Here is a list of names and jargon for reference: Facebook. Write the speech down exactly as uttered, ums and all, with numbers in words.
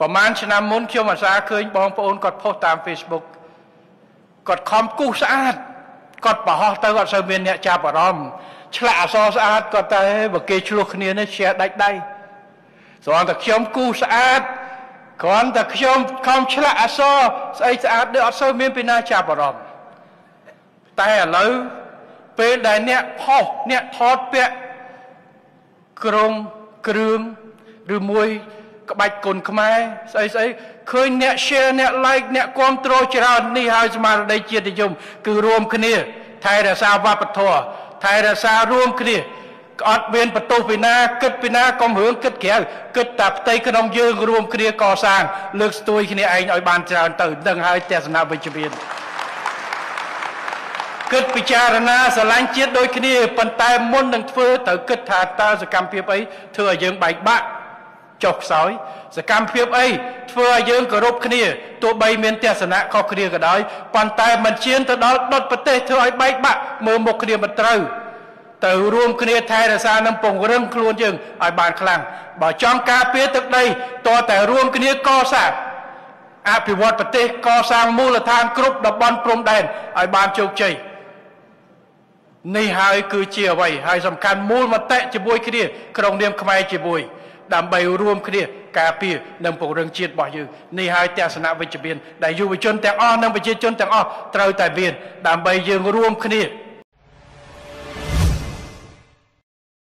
Facebook គាត់ខំគូសស្អាតគាត់បោះតើអត់សូវមានអ្នកចាប់អារម្មណ៍ឆ្លាក់អសស្អាតគាត់តែ ក្បាច់គុណខ្មែរស្អីស្អីឃើញអ្នក share អ្នក like អ្នក control ច្រើននេះហើយស្មារតីជាតិនិយមគឺរួមគ្នាថែរក្សាវប្បធម៌ថែរក្សារួមគ្នា ចុះខ្សោយសកម្មភាពអីធ្វើឲ្យយើងគោរពគ្នាទោះបីមានទស្សនៈខុសគ្នាក៏ដោយប៉ុន្តែមិនឈានទៅដល់ដុតប្រទេសធ្វើឲ្យបែកបាក់មើលមុខគ្នាមិនត្រូវទៅរួមគ្នាថែរក្សានឹងពង្រឹងខ្លួនយើងឲ្យបានខ្លាំងបើចង់ការពារទឹកដីតតែរួមគ្នាកសាងអភិវឌ្ឍប្រទេសកសាងមូលដ្ឋានគ្រប់តំបន់ព្រំដែនឲ្យបានជោគជ័យ នេះហើយគឺជាអ្វីហើយសំខាន់មូលមតិជាមួយគ្នាក្រុមនាមខ្មែរជាមួយដើម្បីរួមគ្នាការពារនិងពង្រឹងជាតិរបស់យើងនេះហើយទស្សនៈវិជ្ជមានដែលយុវជនទាំងអស់និងប្រជាជនទាំងអស់ត្រូវតែមានដើម្បីយើងរួមគ្នា